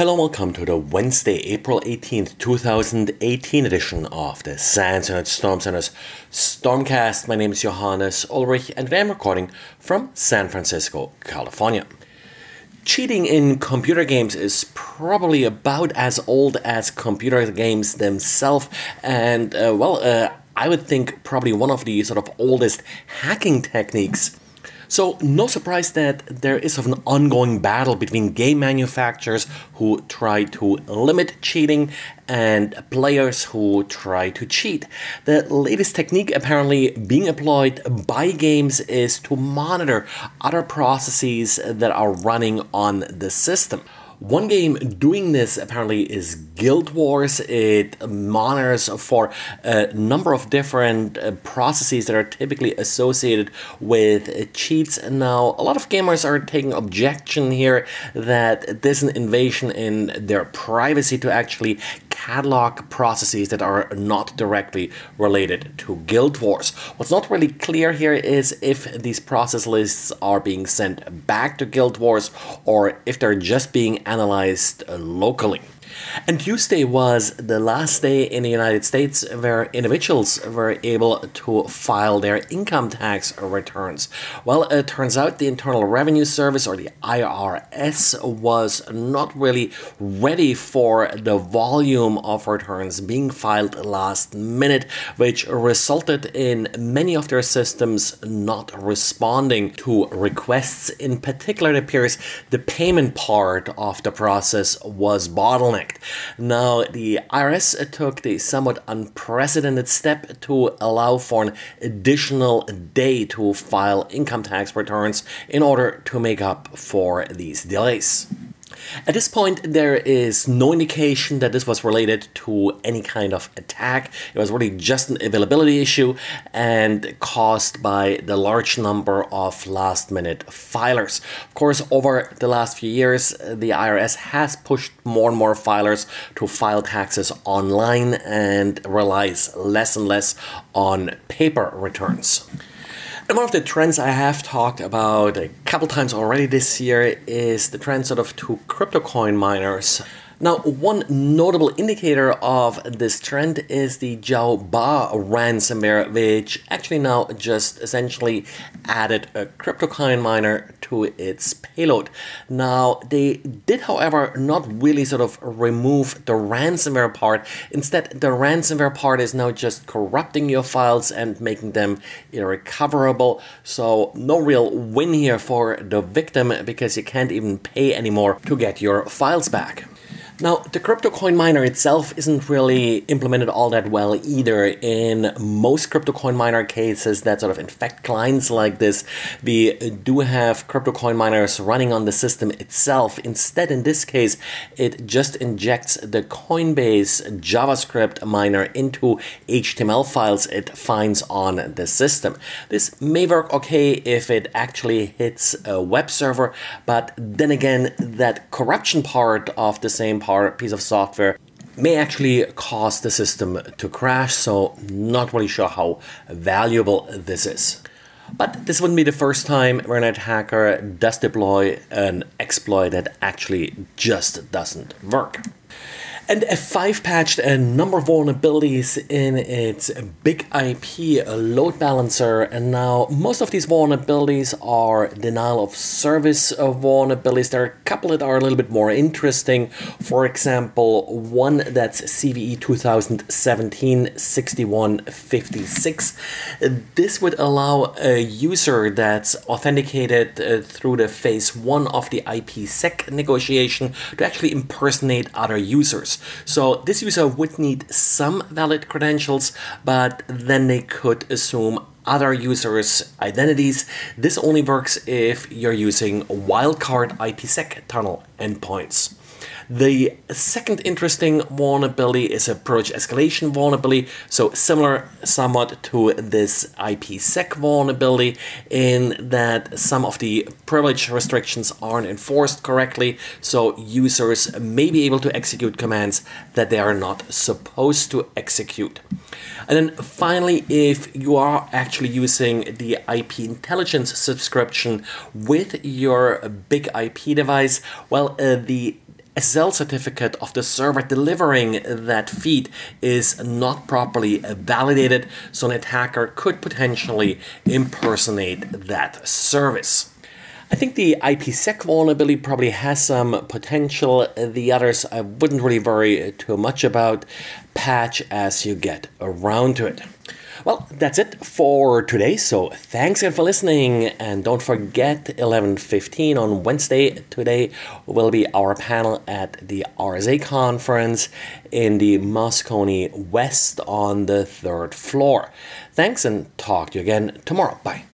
Hello and welcome to the Wednesday, April 18th, 2018 edition of the SANS Internet Storm Center's Stormcast. My name is Johannes Ulrich and today I'm recording from San Francisco, California. Cheating in computer games is probably about as old as computer games themselves, and I would think probably one of the sort of oldest hacking techniques. So no surprise that there is an ongoing battle between game manufacturers who try to limit cheating and players who try to cheat. The latest technique apparently being employed by games is to monitor other processes that are running on the system. One game doing this apparently is Guild Wars. It monitors for a number of different processes that are typically associated with cheats. Now, a lot of gamers are taking objection here that there's an invasion in their privacy to actually catalog processes that are not directly related to Guild Wars. What's not really clear here is if these process lists are being sent back to Guild Wars or if they're just being analyzed locally. And Tuesday was the last day in the United States where individuals were able to file their income tax returns. Well, it turns out the Internal Revenue Service, or the IRS, was not really ready for the volume of returns being filed last minute, which resulted in many of their systems not responding to requests. In particular, it appears the payment part of the process was bottlenecked. Now, the IRS took the somewhat unprecedented step to allow for an additional day to file income tax returns in order to make up for these delays. At this point, there is no indication that this was related to any kind of attack. It was really just an availability issue and caused by the large number of last-minute filers. Of course, over the last few years, the IRS has pushed more and more filers to file taxes online and relies less and less on paper returns. And one of the trends I have talked about a couple times already this year is the trend sort of to crypto coin miners. Now, one notable indicator of this trend is the Jaoba ransomware, which actually now just essentially added a cryptocoin miner to its payload. Now, they did, however, not really sort of remove the ransomware part. Instead, the ransomware part is now just corrupting your files and making them irrecoverable. So no real win here for the victim because you can't even pay anymore to get your files back. Now, the crypto coin miner itself isn't really implemented all that well either. In most crypto coin miner cases that sort of infect clients like this, we do have crypto coin miners running on the system itself. Instead, in this case, it just injects the Coinbase JavaScript miner into HTML files it finds on the system. This may work okay if it actually hits a web server, but then again, that corruption part of the same piece of software may actually cause the system to crash, so not really sure how valuable this is. But this wouldn't be the first time where an attacker does deploy an exploit that actually just doesn't work. And F5 patched a number of vulnerabilities in its big IP load balancer, and now most of these vulnerabilities are denial of service vulnerabilities. There are a couple that are a little bit more interesting. For example, one that's CVE 2017-6156. This would allow a user that's authenticated through the phase one of the IPsec negotiation to actually impersonate other users. So this user would need some valid credentials, but then they could assume other users' identities. This only works if you're using wildcard IPsec tunnel endpoints. The second interesting vulnerability is a privilege escalation vulnerability, so similar somewhat to this IPsec vulnerability in that some of the privilege restrictions aren't enforced correctly, so users may be able to execute commands that they are not supposed to execute. And then finally, if you are actually using the IP intelligence subscription with your big IP device, well, the SSL certificate of the server delivering that feed is not properly validated, so an attacker could potentially impersonate that service. I think the IPsec vulnerability probably has some potential. The others I wouldn't really worry too much about. Patch as you get around to it. Well, that's it for today. So thanks again for listening. And don't forget, 11:15 on Wednesday today will be our panel at the RSA conference in the Moscone West on the 3rd floor. Thanks and talk to you again tomorrow. Bye.